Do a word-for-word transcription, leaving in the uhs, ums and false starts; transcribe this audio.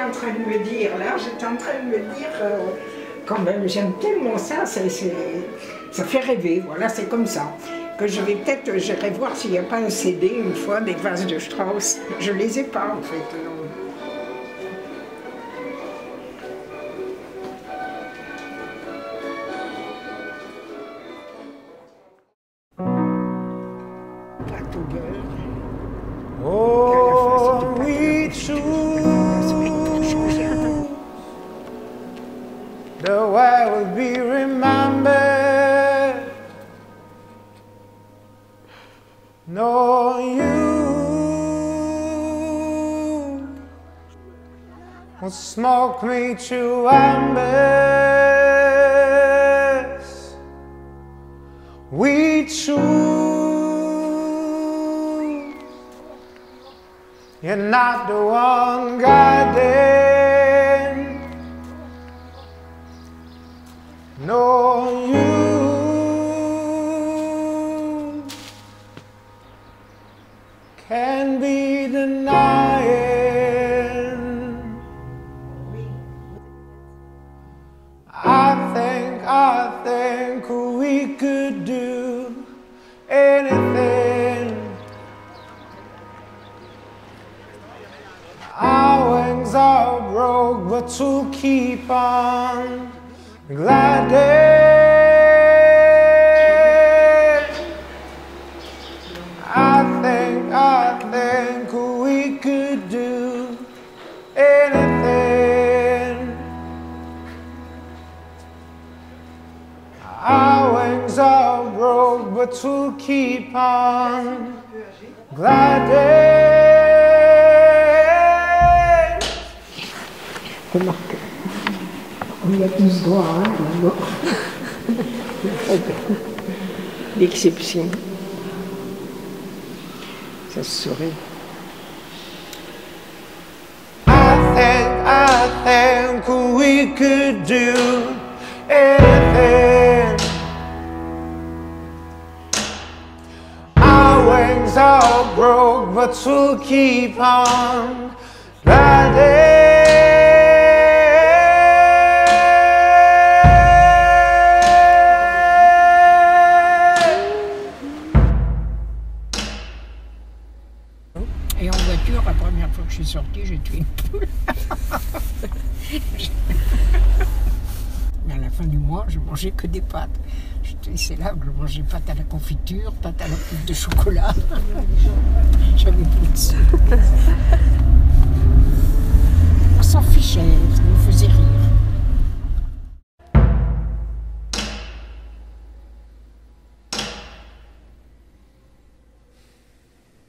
j'étais en train de me dire, là, j'étais en train de me dire, euh, quand même, j'aime tellement ça, c'est, c'est, ça fait rêver, voilà, c'est comme ça. Que je vais peut-être, j'irai voir s'il n'y a pas un C D, une fois, des vases de Strauss. Je ne les ai pas, en fait, non. Oh, we choose the way we'll be remembered. No, you will smoke me to embers. We choose. You're not the one guiding. No, you can be denying. I think, I think we could do anything. Are broke, but to keep on gliding. I think, I think we could do anything. Our wings are broke, but to keep on gliding. Remarque, on y a tous droit, hein, la mort. L'exception. Ça se saurait. I think, I think we could do anything. Our wings are broke, but we'll keep on riding. Et en voiture, la première fois que je suis sortie, j'ai tué une poule. Mais à la fin du mois, je mangeais que des pâtes. C'est là que je mangeais pâtes à la confiture, pâtes à la poudre de chocolat. J'avais plus de sous.